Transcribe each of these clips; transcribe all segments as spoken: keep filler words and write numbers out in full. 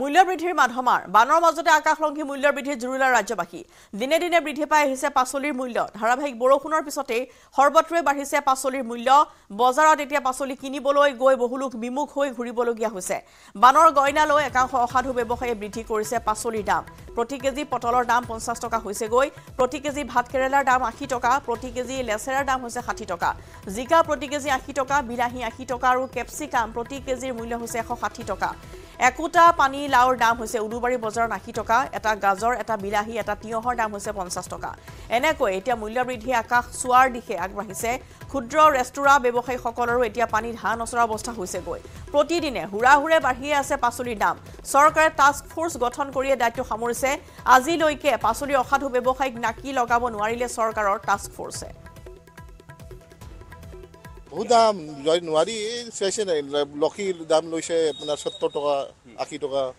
Muller Bridhi Madhamar, Banor Mazota Akakhlonghi Muller Bridhi Jurula Rajabaki, Dine Dine Bridhi Pai Hise Pasoli Mulla, Harabhik Borokunor Pisote, Horbotre Bar Hise Pasoli Mulla, Bozara Detia Pasoli Kinibolo, Goe Bohuluk, Bimuk Hoi, Huribologia Huse, Banor Goinalo, Akako Hadube Bohe Bridhi Korise Pasoli Dam, Proti Kezi Potolor Dam Ponsastoka Husegoi, Proti Kezi Bhatkerela Dam Akitoka, Proti Kezi Lesera Dam Huse Hatitoka, Zika Proti Kezi Akitoka, Bilahi Akitoka, Capsicum, Proti Kezi Mulla Huse Hatitoka. Ekuta pani laur dam hoise Udalguri bazar ninety taka eta gazor eta bilahi eta tiohor dam hoise fifty taka enekoi etia mulya bridhi akash suar dikhe agbahise khudro restura bebokhai khokolor etia pani dhan osra obostha hoise goi protidine hura hure barhi ase pasoli dam sorkare task force gothon koriye daityo hamorise aji loike pasoli okhadhu bebokhai naki logabo nuarile sorkaror task force Udam January session lucky dam loise apna seventy taka eighty taka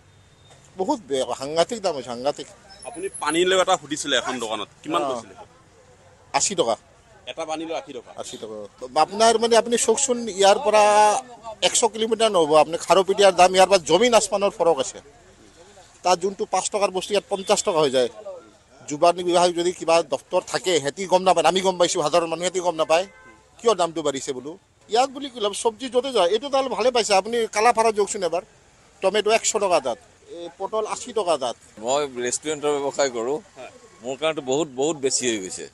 bahut hangatik dam hoise hangatik apuni pani le eta hudisile ekhon dokanot kiman koisile eighty taka eta pani le eighty taka eighty taka apnar mane apni shokshun yar pora one hundred kilometer hobo apne kharopitiar dam yar pas jomin asmanor forok ase ta juntu five takar bostu yat fifty taka hoye jay jubani bibhag jodi kiba doftor thake heti gom na pai ami gom paisu hazaron manu heti gom na pai কিয় দামটো বাড়িছে বলু ইয়াত বুলি কইলাম সবজি জতে যায় এটো তাল ভালে পাইছে আপনি কালা ফারা যোকছুন এবার টমেটো one hundred টাকা দাত পটল eighty টাকা দাত মই রেস্টুরেন্টৰ ব্যৱসায় কৰো মোৰ কাৰণটো বহুত বহুত বেছি হৈ গৈছে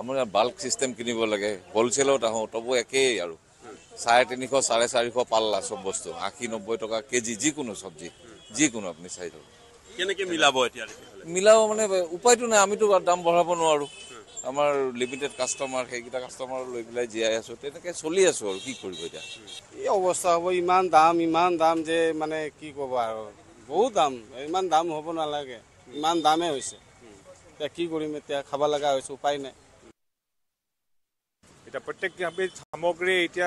আমাৰ বাল্ক সিস্টেম কিনিব লাগে হোলসেলত আহো তবো একেই আৰু three point five four point five পাল্লা সব বস্তু আখি ninety টাকা কেজি জি কোনো সবজি জি কোনো আপনি চাই দাও কেনেকে মিলাব এতিয়া মিলাও মানে উপায়টো নাই আমিতো দাম বঢ়াব নোৱাৰো আমার লিমিটেড কাস্টমার হেগিটা কাস্টমার লৈ গলাই জিয়াই আছো তেনকে চলি আছো আর কি করিব এটা এই অবস্থা হবো ইমান দাম ইমান দাম যে মানে কি কব আর বহুত দাম ইমান দাম হবো না লাগে ইমান দামে হইছে তে কি করিম তে খাবা লাগা হইছে উপায় নাই এটা প্রত্যেক আমি সামগ্রী এটা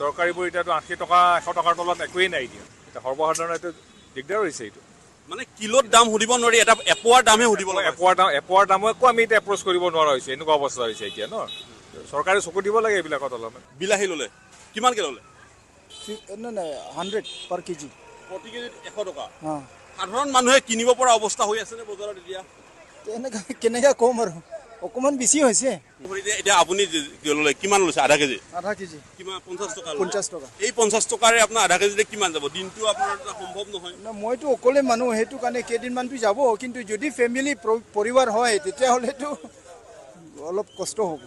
তরকারি বই এটা eighty টাকা one hundred টাকার তলত একই নাই দিয়া এটা সর্বসাধারণ এটা দিগদার হইছে এটা মানে কিলোর দাম হদিব নৰি এটা এপোৱাৰ দামে হদিব লাগে এপোৱাৰ দাম এপোৱাৰ দামে কো আমি এটা এপ্রোচ কৰিব নোৱাৰা হৈছে এনুক অৱস্থা হৈছে এতিয়া ন সরকারে চকু দিব লাগে এবিলাক তলম বিলাহি ললে কিমান কে ললে না না one hundred per KG forty KG one hundred টাকা হ্যাঁ সাধারণ মানুহে কিনিব পৰা অৱস্থা হৈ আছে নে বজাৰত এতিয়া এনেকা কেনেকা কম আৰু অকমান বেছি হৈছে এটা আপুনি ললে কিমান লছে one half KG one half KG কিমান fifty টাকা fifty টাকা এই fifty টাকাৰে আপনা one half কেজি কিমান যাব দিনটো আপোনাৰ সম্ভৱ নহয় না মইতো অকলে মানুহ হেতু কানে কেদিন মানটো যাব কিন্তু যদি ফ্যামিলি পরিবার হয় তেতিয়া হলেতো অলপ কষ্ট হ'ব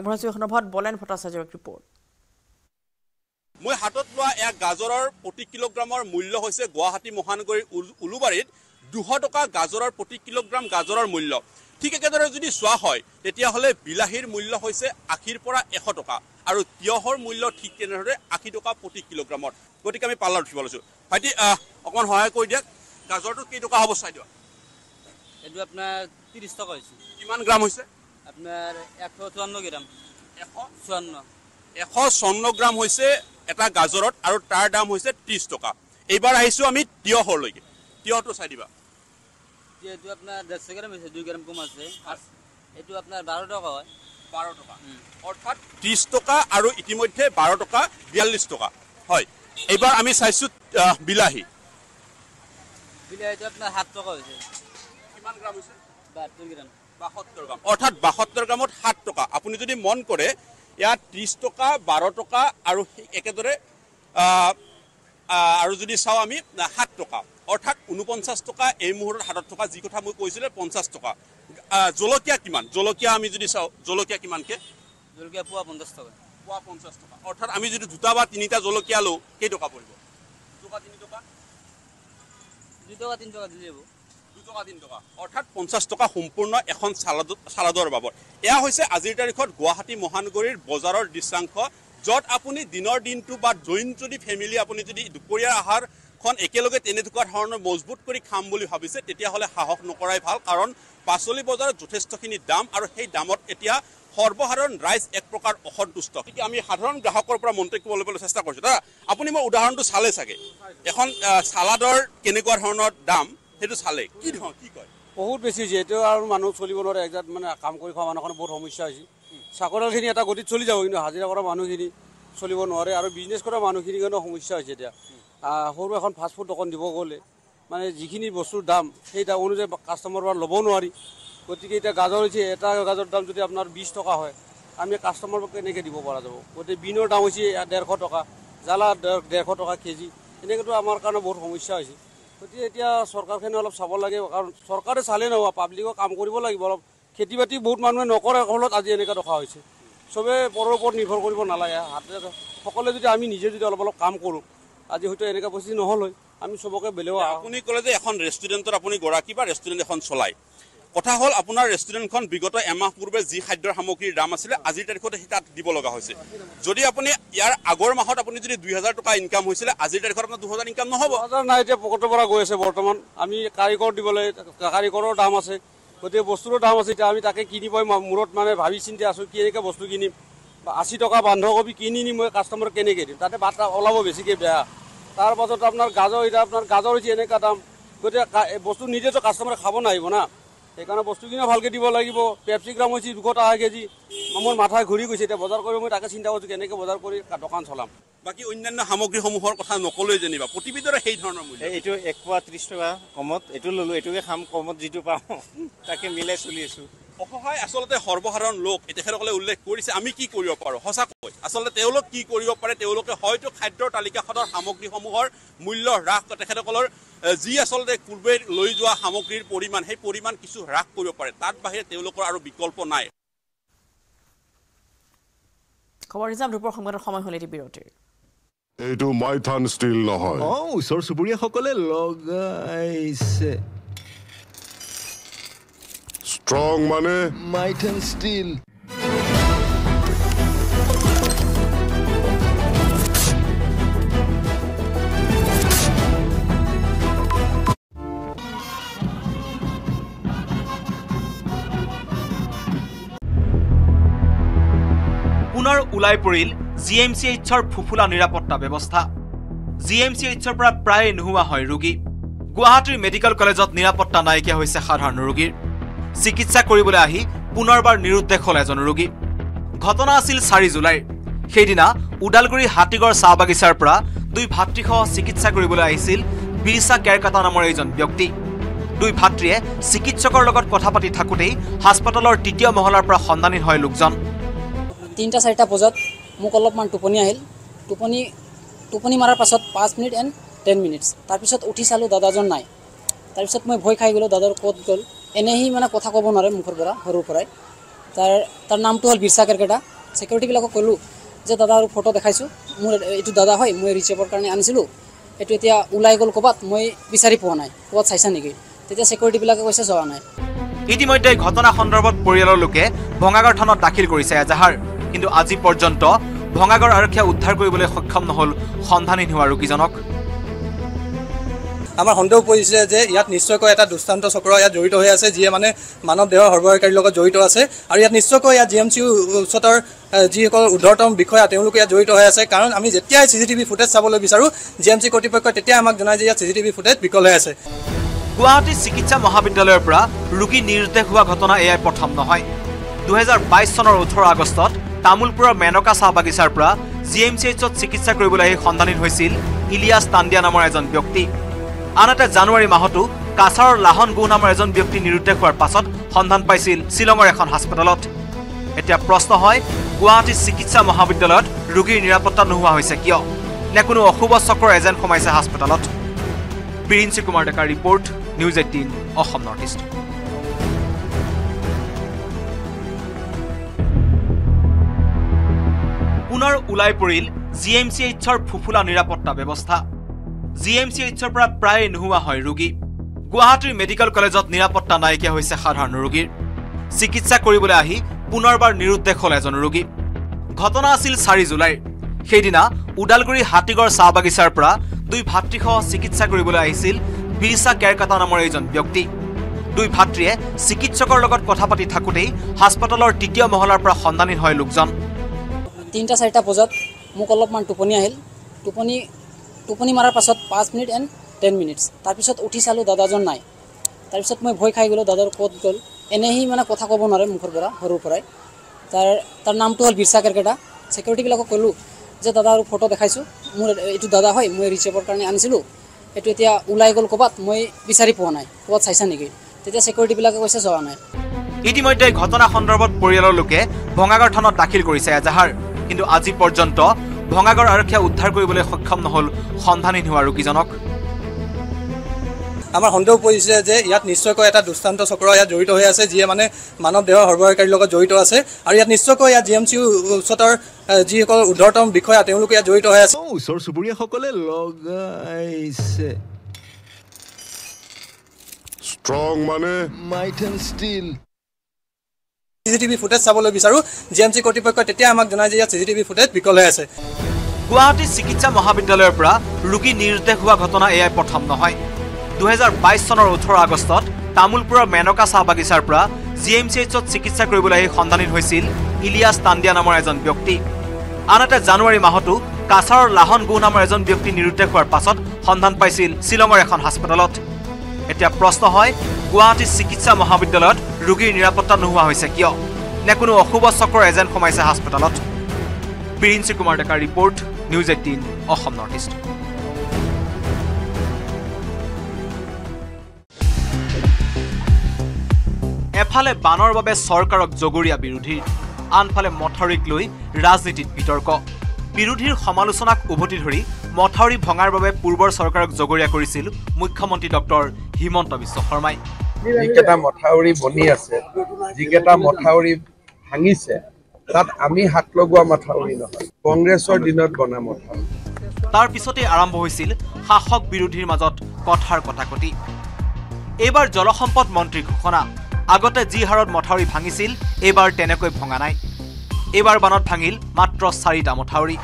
আপোনাৰ জখনভট বলেন ভটাচাৰ্যৰ ৰিপোৰ্ট মই হাতত লোৱা এক গাজৰৰ প্ৰতি কিলোগ্ৰামৰ মূল্য হৈছে গুৱাহাটী মহানগৰীৰ উলুবাৰীত two hundred টকা গাজৰৰ প্ৰতি কিলোগ্ৰাম গাজৰৰ মূল্য ঠিক একেদৰে যদি সোৱা হয় তেতিয়া হলে বিলাহীৰ মূল্য হৈছে আখিৰ পৰা one hundred টকা আৰু তিয়হৰ মূল্য ঠিক তেনেদৰে eighty টকা প্ৰতি কিলোগ্ৰামত গতিকে আমি পাল্লা উঠিব লৈছো ভাইটি অকমান সহায় কৰি দিয়ক গাজৰটো কি টকা হ'ব চাই দিবা এটো আপোনাৰ thirty টকা হৈছে কিমান গ্ৰাম হৈছে আপোনাৰ one fifty-four গ্ৰাম one fifty-four one fifty-four গ্ৰাম হৈছে এটা গাজৰত আৰু তাৰ দাম হৈছে thirty টকা এবাৰ আহিছো আমি তিয়হৰ লৈকে তিয়হটো চাই দিবা যেটো আপনার one hundred গ্রাম আছে two গ্রাম কম আছে এটো আপনার twelve টাকা হয় twelve টাকা অর্থাৎ thirty টাকা আর ইতিমধ্যে twelve টাকা forty-two টাকা হয় এবাৰ আমি চাইছো বিলাহি বিলাহিটো আপনার seven টাকা হৈছে কিমান গ্রাম হৈছে seventy-two গ্রাম seventy-two গ্রাম অর্থাৎ seventy-two গ্রামত seven টাকা আপুনি যদি মন কৰে ইয়া thirty টাকা twelve টাকা আর একেদৰে আৰু যদি চাও আমি seven টাকা অর্থাৎ forty-nine টাকা এই মুহূৰ্তত one hundred টাকা যি কথা মই কৈছিলে fifty টাকা জলকিয়া কিমান জলকিয়া আমি যদি চাও জলকিয়া কিমান কে জলকিয়া পোৱা fifty টাকা পোৱা fifty টাকা অর্থাৎ আমি যদি দুটা বা তিনিটা জলকিয়া লও কে টাকা পৰিব দুটা তিন টাকা দুটা বা তিন টাকা দিলেব দুটা বা তিন টাকা অর্থাৎ fifty টাকা সম্পূৰ্ণ এখন সালাদ সালাদৰ বাবদ এয়া হৈছে আজিৰ তাৰিখত গুৱাহাটী মহানগৰীৰ বজাৰৰ দৃশ্যাংশ যত আপুনি দিনৰ দিনটো বা জইন যদি ফ্যামিলি আপুনি যদি দুপৰীয়া আহাৰ কোন একেলগে তেনে দুকা ধৰণৰ মজবুত কৰি খাম বুলি ভাবিছে তেতিয়া হলে হাহক নকৰাই ভাল কাৰণ পাছলি বজাৰত যথেষ্টখিনি দাম আৰু সেই দামত এতিয়া সৰ্বহাৰণ ৰাইজ এক প্ৰকাৰ অসন্তুষ্ট কি আমি সাধাৰণ গ্ৰাহকৰ পৰা মন্তব্য কৰিবলৈ চেষ্টা কৰিছো দা আপুনি মই উদাহৰণটো চালে চাগে এখন সালাদৰ কেনেকুৱা ধৰণৰ দাম হেতু চালে কি ধৰ কি কয় বহুত বেছি যে এটো আৰু মানুহ চলিব নোৱাৰে একজাত মানে কাম কৰি খোৱা মানুহৰ বহুত সমস্যা হৈছে চাকৰৰখিনি এটা গতি চলি যাব কিন্তু হাজিৰা কৰা মানুহখিনি চলিব নোৱাৰে আৰু বিজনেস কৰা মানুহখিনিৰ কাৰণে সমস্যা হৈছে এতিয়া সৰু এখন ফাস্ট ফুড দোকান দিব গলে মানে যিখিনি বস্তুৰ দাম সেইটা অনুযায়ী কাস্টমার বা লব নোৱাৰি গতিকে এটা গাজৰ হৈছে এটা গাজৰ দাম যদি আপোনাৰ বিশ টকা হয় আমি কাস্টমার কেনেকৈ দিব পৰা যাব গতিকে বিনৰ দাম হৈছে ডেৰশ টকা জালা ডেৰশ টকা কেজি এনেকেতো আমাৰ কাৰণে বহুত সমস্যা হৈছে গতিকে এতিয়া সরকারখনে অলপ চাব লাগে কাৰণ সরকারে চালে নহব পাবলিকক কাম কৰিব লাগিব অলপ খেতি বাতি বহুত মানুহে নকৰে হলত আজি এনেকৈ ৰখা হৈছে সবে পৰৰ ওপৰত নিৰ্ভৰ কৰিব নালাগে হাতে সকলে যদি আমি নিজে যদি অলপ অলপ কাম কৰো আজি হয়তো এনেকৈ বসি নহল হয় আমি সবকে বেলেও আপুনি কলে যে এখন ৰেষ্টুৰেণ্টৰ আপুনি গৰাকী বা ৰেষ্টুৰেণ্ট এখন চলাই কথা হল আপোনাৰ ৰেষ্টুৰেণ্টখন বিগত এমাহ পূৰ্বে যি খাদ্যৰ সামগ্ৰীৰ দাম আছিল আজিৰ তাৰিখত হিতাত দিব লগা হৈছে যদি আপুনি ইয়াৰ আগৰ মাহত আপুনি যদি দুই হাজাৰ টকা ইনকাম হৈছিল আজিৰ তাৰিখত আপোনাৰ দুই হাজাৰ ইনকাম নহব দুই হাজাৰ নাই এতিয়া পকেটৰ পৰা গৈ আছে বৰ্তমান আমি কাৰিকৰ দিবলৈ কাৰিকৰৰ দাম আছে গতিকে বস্তুৰ দাম আছে এতিয়া আমি তাকে কিনি পাই মূৰত মানে ভাবি চিন্তি আছো কি এনেকৈ বস্তু কিনিম আশী টকা বান্ধকবি কিনি নি মই কাস্টমাৰ কেনেকৈ দিম তাতে বাটা ওলাব বেছিকৈ বেয়া তাৰ পাছত আপোনাৰ গাজৰ এটা আপোনাৰ গাজৰ হৈছে এনেকৈ দাম গতিকে বস্তু নিজেতো কাস্টমাৰে খাব নাহিব না সেইকাৰণে বস্তু কিনা ভালকৈ দিব লাগিব পেপচিগ্ৰাম হৈছে দুশ টকা কেজি মোৰ মাথা ঘূৰি গৈছে এতিয়া বজাৰ কৰি মই তাকে চিন্তা কৰিছোঁ কেনেকৈ বজাৰ কৰি দোকান চলাম বাকী অন্যান্য সামগ্ৰীসমূহৰ কথা নকলৈ জানিবা প্ৰতিবিধৰে সেই ধৰণৰ মূল্য এইটো এক পোৱা ত্ৰিশ টকা কমত এটো ললো এটোকে খাম কমত যেটো পাও তাকে মিলাই চলি আছো অসহায় আসলতে সৰ্বসাধাৰণ লোক এতেখেৰকলে উল্লেখ কৰিছে আমি কি কৰিব পাৰো হসাকৈ আসলতে তেওঁলোক কি কৰিব পাৰে তেওঁলোকে হয়তো খাদ্যৰ তালিকাখনৰ সামগ্ৰীসমূহৰ মূল্য হ্ৰাস তেখেতসকলৰ যি আসলতে পূৰ্বে লৈ যোৱা সামগ্ৰীৰ পৰিমাণ সেই পৰিমাণ কিছু হ্ৰাস কৰিব পাৰে তাত বাহিৰে তেওঁলোকৰ আৰু বিকল্প নাই খবৰ হিচাপ ৰূপৰ সংগঠনৰ সময় হলে এটি বিৰতিৰ এইটো মাইথান ষ্টিল নহয় অ উছৰ সুবুৰিয়া সকলে লগাইছে স্ট্রং মানে মাইথান ষ্টিল পুনৰ উলাই পৰিল জিএমচিএইচৰ ফুফুলা নিৰাপত্তা ব্যৱস্থা জিএমচিএইচৰ পৰা প্ৰায় নুহুৱা হয় ৰোগী গুৱাহাটীৰ মেডিকেল কলেজত নিৰাপত্তা নাইকিয়া হৈছে সাধাৰণ ৰোগীৰ চিকিৎসা কৰিবলৈ আহি পুনৰবাৰ নিৰুদ্দেশ হল এজন ৰোগী ঘটনা আছিল চাৰি জুলাই সেইদিনা উদালগুৰি হাতীগড় চাহ বাগিচাৰ পৰা দুই ভাতৃসহ চিকিৎসা কৰিবলৈ আহিছিল বিৰসা কেৰকেটা নামৰ এজন ব্যক্তি দুই ভাতৃয়ে চিকিৎসকৰ লগত কথা পাতি থাকোঁতেই হাস্পতালৰ তৃতীয় মহলাৰ পৰা সন্ধানী হয় লোকজন তিনটা চাৰিটা বজাত মোক অলপমান টোপনি আহিল টোপনি টোপনি মাৰাৰ পাছত পাঁচ মিনিট এণ্ড টেন মিনিটছ তাৰপিছত উঠি চালোঁ দাদাজন নাই তাৰপিছত মই ভয় খাই গ'লোঁ দাদাৰ ক'ত গ'ল এনেহি মানে কথা ক'ব নোৱাৰে মুখৰ পৰা সৰুৰ পৰাই তাৰ তাৰ নামটো হ'ল বিৰসা কেৰকেটা ছিকিউৰিটিবিলাকক ক'লোঁ যে দাদাৰ ফটো দেখাইছোঁ মোৰ এইটো দাদা হয় মই ৰিচেপৰ কাৰণে আনিছিলোঁ এইটো এতিয়া ওলাই গ'ল ক'ৰবাত মই বিচাৰি পোৱা নাই ক'ত চাইছা নেকি তেতিয়া ছিকিউৰিটিবিলাকে কৈছে যোৱা নাই ইতিমধ্যে ঘটনা সন্দৰ্ভত পৰিয়ালৰ লোকে ভঙাগড় থানাত দাখিল কৰিছে এজাহাৰ কিন্তু আজি পৰ্যন্ত ভঙাগড় আৰক্ষী উদ্ধাৰ কৰিবলৈ সক্ষম নহল সন্ধানীন হোৱা ৰোগীজনক আমাৰ সন্দেহ পৰিছে যে ইয়াত নিশ্চয়কৈ এটা দুষ্টান্ত চক্ৰ ইয়াত জড়িত হৈ আছে যিয়ে মানে মানৱ দেহৰ হৰবৰকাৰীৰ লগত জড়িত আছে আৰু ইয়াত নিশ্চয়কৈ ইয়াত জি এম চি উচ্চতৰ যিসকল উদ্ধৰ্তম বিষয়া তেওঁলোকে ইয়াত জড়িত হৈ আছে কাৰণ আমি যেতিয়াই চি চি টিভি ফুটেজ চাবলৈ বিচাৰোঁ জি এম চি কৰ্তৃপক্ষই তেতিয়া আমাক জনায় যে ইয়াত চি চি টিভি ফুটেজ বিকল হৈ আছে গুৱাহাটী চিকিৎসা মহাবিদ্যালয়ৰ পৰা ৰোগী নিৰুদ্দেশ হোৱা ঘটনা এয়াই প্ৰথম নহয় দুহেজাৰ বাইছ চনৰ ওঠৰ আগষ্টত তামুলপুৰৰ মেনকা চাহ বাগিচাৰ পৰা জি এম চি এইচত চিকিৎসা কৰিবলৈ সন্ধানীন হৈছিল ইলিয়াছ তান্দিয়া নামৰ এজন ব্যক্তি আনহাতে জানুৱাৰী মাহতো কাছাৰৰ লাহন গুহ নামৰ এজন ব্যক্তি নিৰুদ্দেশ হোৱাৰ পাছত সন্ধান পাইছিল শ্বিলঙৰ এখন হাস্পতালত এতিয়া প্ৰশ্ন হয় গুৱাহাটী চিকিৎসা মহাবিদ্যালয়ত ৰোগীৰ নিৰাপত্তা নোহোৱা হৈছে কিয় নে কোনো অশুভ চক্ৰৰ এজেণ্ট সোমাইছে হাস্পতালত প্ৰিন্সি কুমাৰ ডেকাৰ report news eighteen Assam north east পুনৰ উলাই পৰিল জিএমচিএইচৰ ফুফুলা নিৰাপত্তা ব্যৱস্থা জিএমচিএইচৰ পৰা প্ৰায় নুহুৱা হয় ৰোগী গুৱাহাটীৰ মেডিকেল কলেজত নিৰাপত্তা নাইকিয়া হৈছে সাধাৰণ ৰোগীৰ চিকিৎসা কৰিবলৈ আহি পুনৰবাৰ নিৰুদ্দেশ হল এজন ৰোগী ঘটনা আছিল চাৰি জুলাই সেইদিনা উদালগুৰি হাতীগড় চাহ বাগিচাৰ পৰা দুই ভাতৃসহ চিকিৎসা কৰিবলৈ আহিছিল বিৰসা কেৰকেটা নামৰ এজন ব্যক্তি দুই ভাতৃয়ে চিকিৎসকৰ লগত কথা পাতি থাকোঁতেই হাস্পতালৰ তৃতীয় মহলাৰ পৰা সন্ধানীন হয় লোকজন তিনটা চাৰিটা বজাত মোক অলপমান টোপনি আহিল টোপনি টোপনি মাৰাৰ পাছত পাঁচ মিনিট এণ্ড টেন মিনিটছ তাৰপিছত উঠি চালোঁ দাদাজন নাই তাৰপিছত মই ভয় খাই গ'লোঁ দাদাৰ ক'ত গ'ল এনেহি মানে কথা ক'ব নোৱাৰে মুখৰ পৰা সৰুৰ পৰাই তাৰ তাৰ নামটো হ'ল বিৰসা কেৰকেটা ছিকিউৰিটিবিলাকক ক'লোঁ যে দাদার ফটো দেখাইছো মোর এটু দাদা হয় মই রিসেভর কারণে আনিছিলু এটু এতিয়া উলাই গল কবাত মই বিচাৰি পোৱা নাই কবাত চাইছা নেকি তেতিয়া সিকিউরিটি বিলাকে কৈছে চোৱা নাই ইতিমধ্যে ঘটনা সন্দৰ্ভত পৰিয়ালৰ লোকে ভঙাগড় থানাত দাখিল কৰিছে এজাহাৰ কিন্তু আজি পৰ্যন্ত ভঙাগড় আৰক্ষী উদ্ধাৰ কৰিবলৈ সক্ষম নহল সন্ধানহীন হোৱা ৰোগীজনক আমাৰ সন্দেহ পৰিছে যে ইয়াত নিশ্চয়কৈ এটা দুষ্টান্ত চক্ৰ ইয়াত জড়িত হৈ আছে যি মানে মানৱ দেহৰ হৰবৰকাৰীৰ লগত জড়িত আছে আৰু ইয়াত নিশ্চয়কৈ ইয়াত জিএমসি উচ্চতৰ যি সকল উদ্ধৰতম বিষয় তেওঁলোক ইয়াত জড়িত হৈ আছে উচৰ সুবুৰিয়া সকলে লগাইছে স্ট্রং মানে might and steel CCTV footage চাবলৈ বিচাৰো জিএমসি কৰ্তৃপক্ষ তেতিয়া আমাক জনাই যে ইয়াত সিসিটিভি ফুটেজ বিকল হৈ আছে গুৱাহাটী চিকিৎসা মহাবিদ্যালয়ৰ পৰা ৰোগী নিৰ্দেশ হোৱা ঘটনা এয়াই প্ৰথম নহয় দুই হাজাৰ বাইশ চনৰ ওঠৰ আগষ্টত তামুলপুৰৰ মেনকা চাহ বাগিচাৰ পৰা জিএমচিএইচত চিকিৎসা কৰিবলৈ সন্ধানীন হৈছিল ইলিয়াস তান্দিয়া নামৰ এজন ব্যক্তি আনহাতে জানুৱাৰী মাহতো কাছাৰৰ লাহন গুহ নামৰ এজন ব্যক্তি নিৰুদ্দেশ হোৱাৰ পাছত সন্ধান পাইছিল শ্বিলঙৰ এখন হাস্পতালত এতিয়া প্ৰশ্ন হয় গুৱাহাটী চিকিৎসা মহাবিদ্যালয়ত ৰোগীৰ নিৰাপত্তা নোহোৱা হৈছে কিয় নে কোনো অশুভ চক্ৰৰ এজেণ্ট সোমাইছে হাস্পতালত প্ৰিন্স কুমাৰ ডেকাৰ report news eighteen Assam north east এফালে বানৰ বাবে সরকারক জগৰীয়া বিৰোধী আনফালে মথাউৰিক লৈ ৰাজনীতিত বিতৰ্ক বিৰোধীৰ সমালোচনাক উভতি ধৰি মথাউৰি ভঙাৰ বাবে পূৰ্বৰ সরকারক জগৰীয়া কৰিছিল মুখ্যমন্ত্ৰী ডক্টৰ হিমন্ত বিশ্ব শৰ্মা যিকেটা মথাউৰি বনি আছে যিকেটা মথাউৰি ভাঙিছে তাত আমি হাত লগোৱা মথাউৰি নহয় কংগ্ৰেছৰ দিনত বনা মথাউৰি তাৰ পিছতে আৰম্ভ হৈছিল শাসক বিৰোধীৰ মাজত কথাৰ কথাকটি এবাৰ জলসম্পদ মন্ত্ৰী ঘোষণা আগতে যি হাৰত মথাউৰি ভাঙিছিল এবাৰ তেনেকৈ ভঙা নাই এবাৰ বানত ভাঙিল মাত্ৰ চাৰিটা মথাউৰি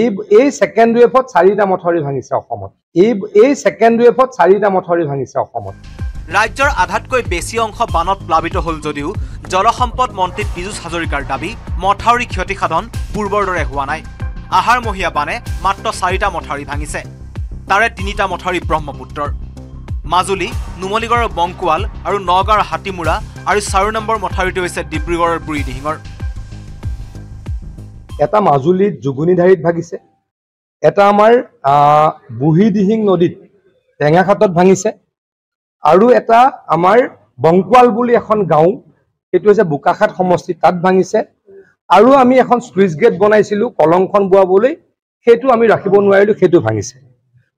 এই এই সেকেন্ড ওয়েভত চাৰিটা মথাউৰি ভাঙিছে অসমত এই এই সেকেন্ড ওয়েভত চাৰিটা মথাউৰি ভাঙিছে অসমত ৰাজ্যৰ আধাতকৈ বেছি অংশ বানত প্লাবিত হল যদিও জলসম্পদ মন্ত্রী পিজুষ হাজৰিকাৰ দাবী মথাউৰি ক্ষতিসাধন পূৰ্বৰ দৰে হোৱা নাই আহাৰমহীয়া বানে মাত্ৰ চাৰিটা মথাউৰি ভাঙিছে তাৰে তিনিটা মথাউৰি ব্ৰহ্মপুত্ৰৰ মাজুলী নুমলিগড়ৰ বংকুৱাল আৰু নগাঁৱৰ হাতীমুৰা আৰু চাৰি নম্বৰ মথাউৰিটো হৈছে ডিব্ৰুগড়ৰ বুঢ়ীদিহিঙৰ এটা মাজুলীত জুগুনিধাৰীত ভাগিছে এটা আমাৰ বুঢ়ীদিহিং নদীত টেঙাখাটত ভাঙিছে আৰু এটা আমাৰ বংকুৱাল বুলি এখন গাঁও সেইটো হৈছে বোকাখাট সমষ্টি তাত ভাঙিছে আৰু আমি এখন স্লুইচ গেট বনাইছিলো কলংখন বোৱাবলৈ সেইটো আমি ৰাখিব নোৱাৰিলো সেইটো ভাঙিছে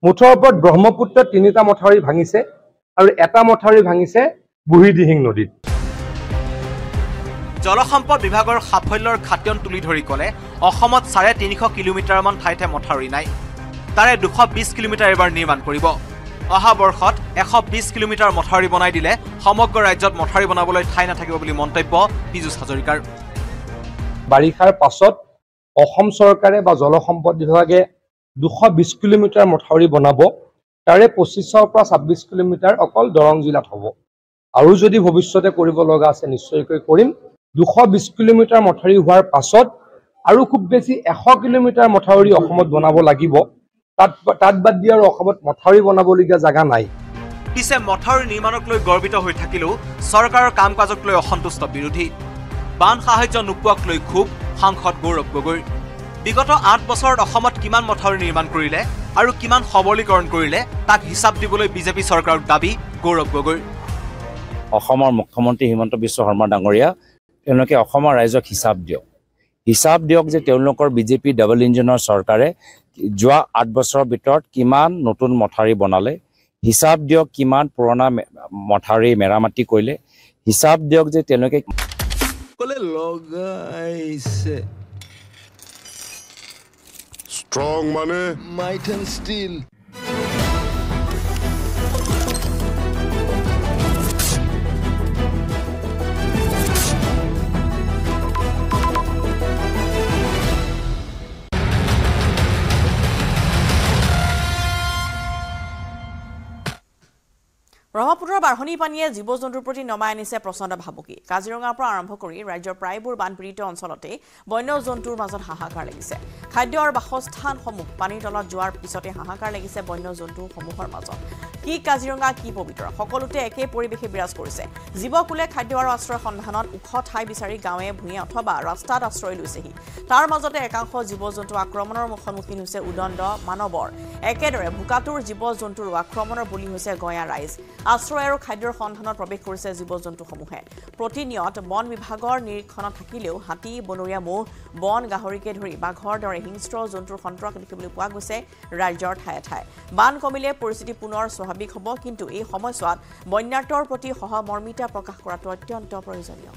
মুঠৰ ওপৰত ব্ৰহ্মপুত্ৰ তিনিটা মথাউৰি ভাঙিছে আৰু এটা মথাউৰি ভাঙিছে বুঢ়ীদিহিং নদীত জলসম্পদ বিভাগৰ সাফল্যৰ খাতিয়ন তুলি ধৰি কলে অসমত চাৰে তিনিশ কিলোমিটাৰমান ঠাইতে মথাউৰি নাই তাৰে দুশ বিশ কিলোমিটাৰ এবাৰ নিৰ্মাণ কৰিব অহা বৰ্ষত এশ বিশ কিলোমিটাৰ মথাউৰি বনাই দিলে সমগ্ৰ ৰাজ্যত মথাউৰি বনাবলৈ ঠাই নাথাকিব বুলি মন্তব্য পিজুষ হাজৰিকাৰ বাৰিষাৰ পাছত অসম চৰকাৰে বা জলসম্পদ বিভাগে দুশ বিশ কিলোমিটাৰ মথাউৰি বনাব তাৰে পঁচিছৰ পৰা ছাব্বিছ কিলোমিটাৰ অকল দৰং জিলাত হ'ব আৰু যদি ভৱিষ্যতে কৰিব লগা আছে নিশ্চয়কৈ কৰিম দুশ বিশ কিলোমিটাৰ মথাউৰি হোৱাৰ পাছত আৰু খুব বেছি এশ কিলোমিটাৰ মথাউৰি অসমত বনাব লাগিব তাত তাত বাদ দি আৰু অসমত মথাউৰি বনাবলগীয়া জাগা নাই পিছে মথাউৰি নিৰ্মাণক লৈ গৰ্বিত হৈ থাকিলেও চৰকাৰৰ কাম কাজক লৈ অসন্তুষ্ট বিৰোধী বান সাহায্য নোপোৱাক লৈ খুব সাংসদ গৌৰৱ গগৈ বিগত আঠ বছৰত অসমত কিমান মথাউৰি নিৰ্মাণ কৰিলে আৰু কিমান সবলীকৰণ কৰিলে তাক হিচাপ দিবলৈ বিজেপি চৰকাৰৰ দাবী গৌৰৱ গগৈ অসমৰ মুখ্যমন্ত্ৰী হিমন্ত বিশ্ব শৰ্মা ডাঙৰীয়া তেওঁলোকে অসমৰ ৰাইজক হিচাপ দিয়ক হিচাপ দিয়ক যে তেওঁলোকৰ বিজেপি ডাবল ইঞ্জিনৰ চৰকাৰে যোৱা আঠ বছৰৰ ভিতৰত কিমান নতুন মথাউৰি বনালে হিচাপ দিয়ক কিমান পুৰণা মথাউৰি মেৰামতি কৰিলে হিচাপ দিয়ক যে তেওঁলোকে কলে লগাইছে Strong মানে might and steel ব্ৰহ্মপুত্ৰৰ বাঢ়নী পানীয়ে জীৱ জন্তুৰ প্ৰতি নমাই আনিছে প্ৰচণ্ড ভাবুকি কাজিৰঙাৰ পৰা আৰম্ভ কৰি ৰাজ্যৰ প্ৰায়বোৰ বানপীড়িত অঞ্চলতে বন্য জন্তুৰ মাজত হাহাকাৰ লাগিছে খাদ্য আৰু বাসস্থানসমূহ পানীৰ তলত যোৱাৰ পিছতে হাহাকাৰ লাগিছে বন্য জন্তুসমূহৰ মাজত কি কাজিৰঙা কি পবিত্ৰ সকলোতে একে পৰিবেশে বিৰাজ কৰিছে জীৱকুলে খাদ্য আৰু আশ্ৰয় সন্ধানত উখ ঠাই বিচাৰি গাঁৱে ভূঞে অথবা ৰাস্তাত আশ্ৰয় লৈছেহি তাৰ মাজতে একাংশ জীৱজন্তু আক্ৰমণৰ মুখমুখি হৈছে উদণ্ড মানৱৰ একেদৰে ভুকাতুৰ জীৱজন্তুৰ আক্ৰমণৰ বলি হৈছে গয়া ৰাইজ আশ্ৰয় আৰু খাদ্যৰ সন্ধানত প্ৰৱেশ কৰিছে জীৱজন্তু সমূহে প্ৰতিনিয়ত বন বিভাগৰ নিৰীক্ষণ থাকিলেও হাতী বনৰীয়া মহ বন গাহৰিকে ধৰি বাঘৰ দৰে হিংস্ৰ জন্তুৰ সন্ত্ৰাক দেখিবলৈ পোৱা গৈছে ৰাজ্যৰ ঠায়ে ঠায়ে বান কমিলে পৰিস্থিতি পুনৰ স্বাভাৱিক হ'ব কিন্তু এই সময়ছোৱাত বন্যাতৰ প্ৰতি সহমৰ্মিতা প্ৰকাশ কৰাটো অত্যন্ত প্ৰয়োজনীয়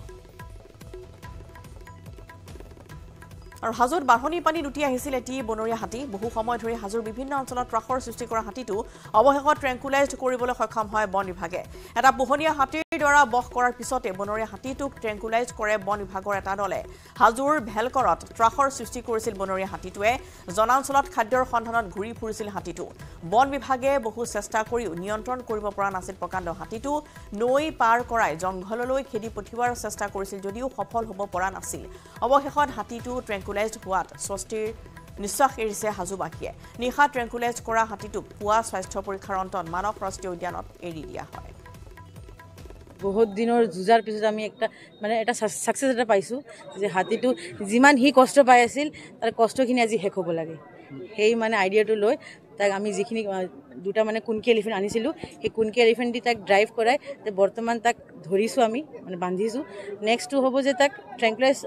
আৰু হাজুৰ বাহনী পানী লুটি আহিছিল এটি বনৰীয়া হাতী বহু সময় ধৰি হাজুৰ বিভিন্ন অঞ্চলত ট্ৰাকৰ সৃষ্টি কৰা হাতীটো অৱশেষত ট্ৰেংকুলাইজ কৰিবলৈ সক্ষম হয় বন বিভাগে এটা পোহনীয়া হাতী দ্বাৰা বহ কৰাৰ পিছতে বনৰীয়া হাতীটোক ট্ৰেংকুলাইজ কৰে বন বিভাগৰ এটা দলে হাজুৰ ভেলকৰত ট্ৰাকৰ সৃষ্টি কৰিছিল বনৰীয়া হাতীটোৱে জনাঞ্চলত খাদ্যৰ সন্ধানত ঘূৰি ফুৰিছিল হাতীটো বন বিভাগে বহু চেষ্টা কৰিও নিয়ন্ত্ৰণ কৰিব পৰা নাছিল প্ৰকাণ্ড হাতীটো নৈ পাৰ কৰাই জংঘললৈ খেদি পঠিওৱাৰ চেষ্টা কৰিছিল যদিও সফল হ'ব পৰা নাছিল অৱশেষত হাতীটো ট্ৰেংকুলাইজ হোৱাত সষ্টিৰ নিশ্বাস এৰিছে হাজুবাকীয়ে নিশা ট্ৰেংকুলাইজ কৰা হাতীটোক পুৱা স্বাস্থ্য পৰীক্ষাৰ অন্তত মানৱ ৰাষ্ট্ৰীয় উদ্যানত এৰি দিয়া হয় বহুত দিনৰ যুঁজাৰ পিছত আমি একটা মানে এটা সাকসেস এটা পাইছো যে হাতীটো যিমান হি কষ্ট পাই আছিল তাৰ কষ্টখিনি আজি হেক হ'ব লাগে হেই মানে আইডিয়াটো লৈ তাক আমি যিখিনি দুটা মানে কুনকি এলিফেণ্ট আনিছিলোঁ সেই কুনকি এলিফেণ্ট দি তাক ড্ৰাইভ কৰাই বৰ্তমান তাক ধৰিছোঁ আমি মানে বান্ধিছোঁ নেক্সটটো হ'ব যে তাক ট্ৰেংকুলাইজ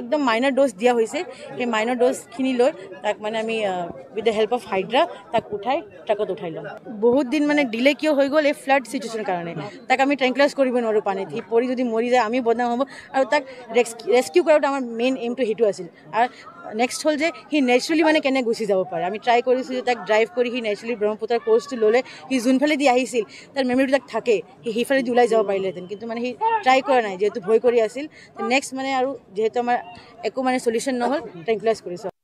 एकदम माइनर डोज दिया हुई है माइनर डोज खिनी लो तक मैंने आमी with the help of hydra तक उठाई ट्रकत उठाई लो बहुत दिन मैंने डिले क्यों हो गल फ्लाड सिचुएशन कारण तक आमी ट्रेंकुलाइज करिबो नरो पानी थी परि जदि मरि जाय आमी बदनाम हबो आरो तक रेस्क्यू कराटा आमार मेन एम टू हेतु आसिल आर नेक्स्ट हल जे हि नेचुरली माने केने गुसी जाबो पारे आमी ट्राई करिसु जे तक ड्राइव करि हि नेचुरली ब्रह्मपुत्र कोर्स लले हि जुनफाले दि आहिसिल तार मेमोरी तक थाके हि हिफाले दि उलाई जाबो पारिलेतेन किन्तु माने हि ट्राई करा नाय जेतु भय करि आसिल नेक्स्ट माने आरो जे तो हमारा एको माने सॉल्यूशन न हो ट्रेंकुलाइज करिसो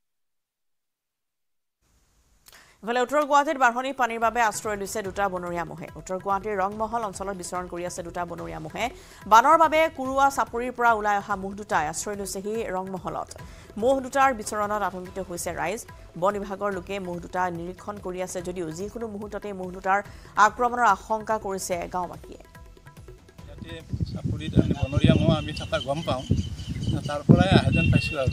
ভালে উত্তৰ গুৱাহাটীৰ বাৰহনী পানীৰ বাবে আশ্ৰয় লৈছে দুটা বনৰীয়া মহে উত্তৰ গুৱাহাটীৰ ৰংমহল অঞ্চলত বিচৰণ কৰি আছে দুটা বনৰীয়া মহে বানৰ বাবে কুৰুৱা চাপৰিৰ পৰা ওলাই অহা মহ দুটাই আশ্ৰয় লৈছেহি ৰংমহলত মহ দুটাৰ বিচৰণত আতংকিত হৈছে ৰাইজ বন বিভাগৰ লোকে মহ দুটা নিৰীক্ষণ কৰি আছে যদিও যিকোনো মুহূৰ্ততে মহ দুটাৰ আক্ৰমণৰ আশংকা কৰিছে গাঁওবাসীয়ে চাপৰিত বনৰীয়া মহ আমি থকা গম পাওঁ তারপরে আহ্বান পাইছো আর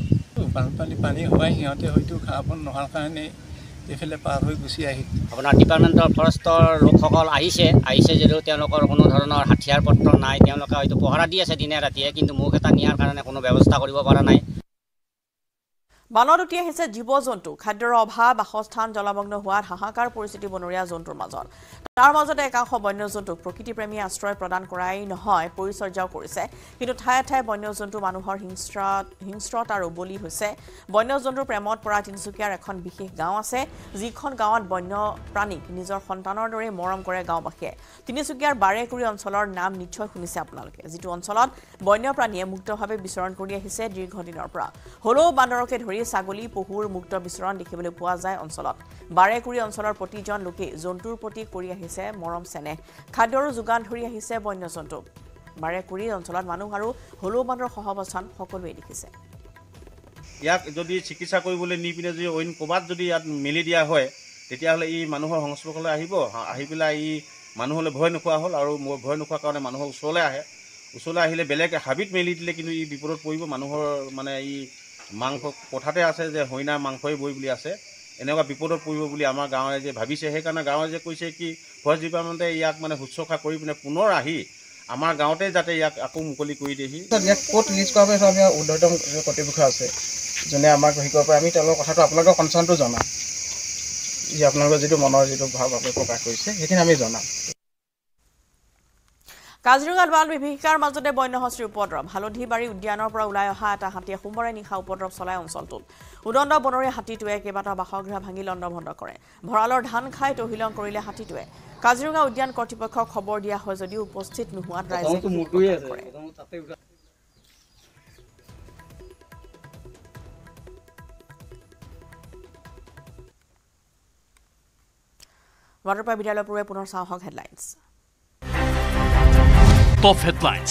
বানপানী পানী হওয়ায় সিহঁতে হয়তো খাব নোহার কারণে এইফালে পার হয়ে গুছি আহি আপনার ডিপার্টমেন্টর ফরেস্টর লোকসকল আহিছে আহিছে যদিও কোনো ধরনের হাতিয়ার পত্র নাই হয়তো পহরা দি আছে দিনে রাতিয়ে কিন্তু মুখ এটা নিয়ার কারণে কোনো ব্যবস্থা কৰিব পৰা নাই বানৰুটি আহিছে জীৱজন্তু খাদ্যৰ অভাৱ বাসস্থান জলমগ্ন হোৱাৰ হাহাকাৰ পৰিস্থিতি বনৰীয়া জন্তুৰ মাজত তাৰ মাজতে একাংশ বন্যজন্তুক প্ৰকৃতিপ্ৰেমী আশ্ৰয় প্ৰদান কৰাই নহয় পৰিচৰ্যাও কৰিছে কিন্তু ঠায়ে ঠায়ে বন্যজন্তু মানুহৰ হিংস্ৰ হিংস্ৰতাৰ বলি হৈছে বন্যজন্তুৰ প্ৰেমত পৰা তিনিচুকীয়াৰ এখন বিশেষ গাঁও আছে যিখন গাঁৱত বন্যপ্ৰাণীক নিজৰ সন্তানৰ দৰে মৰম কৰে গাঁওবাসীয়ে তিনিচুকীয়াৰ বাৰেকুৰি অঞ্চলৰ নাম নিশ্চয় শুনিছে আপোনালোকে যিটো অঞ্চলত বন্যপ্ৰাণীয়ে মুক্তভাৱে বিচৰণ কৰি আহিছে দীৰ্ঘদিনৰ পৰা হলো বান্দৰকে ধৰি ছাগলী পহুৰ মুক্ত বিচৰণ দেখিবলৈ পোৱা যায় অঞ্চলত বাৰেকুৰি অঞ্চলৰ প্ৰতিজন লোকে জন্তুৰ প্ৰতি কৰি আহিছে মৰম চেনেহ খাদ্যৰ যোগান ধৰি আহিছে বন্যজন্তু বাৰেকুৰি অঞ্চলত মানুহ আৰু হলো বানৰ সহাৱস্থান সকলোৱে দেখিছে ইয়াক যদি চিকিৎসা কৰিবলৈ নি পিনে যদি অইন কবাত যদি ইয়াত মেলি দিয়া হয় তেতিয়াহলে ই মানুহৰ সংস্পৰ্শলৈ আহিব আহিবিলা ই মানুহলৈ ভয় নোখোৱা হ'ল আৰু ভয় নোখোৱা কাৰণে মানুহৰ ওচৰলৈ আহে ওচৰলৈ আহিলে বেলেগ হাবিত মেলি দিলে কিন্তু ই বিপদত পৰিব মানুহৰ মানে ই মাংস কথাতে আছে যে হইনা মাংসই বই বুলি আছে এনেকুৱা বিপদত পৰিব বুলি আমাৰ গাঁৱে যে ভাবিছে সেইকাৰণে গাঁৱে যে কৈছে কি ফৰেষ্ট ডিপাৰ্টমেণ্টে ইয়াক মানে শুশ্ৰূষা কৰি পিনে পুনৰ আহি আমাৰ গাঁৱতে যাতে ইয়াক আকৌ মুকলি কৰি দিয়েহি ক'ত ৰিলিজ কৰা হৈছে আমি উদয়তম কৰ্তৃপক্ষ আছে যোনে আমাক শিকোৱাৰ পৰা আমি তেওঁলোকৰ কথাটো আপোনালোকৰ কনচাৰ্ণটো জনাম যে আপোনালোকৰ যিটো মনৰ যিটো ভাৱ আপুনি প্ৰকাশ কৰিছে সেইখিনি আমি জনাম কাজিৰঙাৰ বাল বিভাগৰ মাজতে বন্যহস্তীৰ উপদ্ৰৱ হালধিবাৰী উদ্যানৰ পৰা ওলাই অহা এটা হাতীয়ে সোমবাৰে নিশা উপদ্ৰৱ চলাই অঞ্চলটোত উদণ্ড বনৰীয়া হাতীটোৱে কেইবাটা বাসগৃহ ভাঙি লণ্ডভণ্ড কৰে ভঁৰালৰ ধান খাই তহিলং কৰিলে হাতীটোৱে কাজিৰঙা উদ্যান কৰ্তৃপক্ষক খবৰ দিয়া হয় যদিও উপস্থিত নোহোৱাত ৰাইজে ৱাটাৰ পাই বিদ্যালয়ৰ পুনৰ চাওক হেডলাইনছ Top headlines.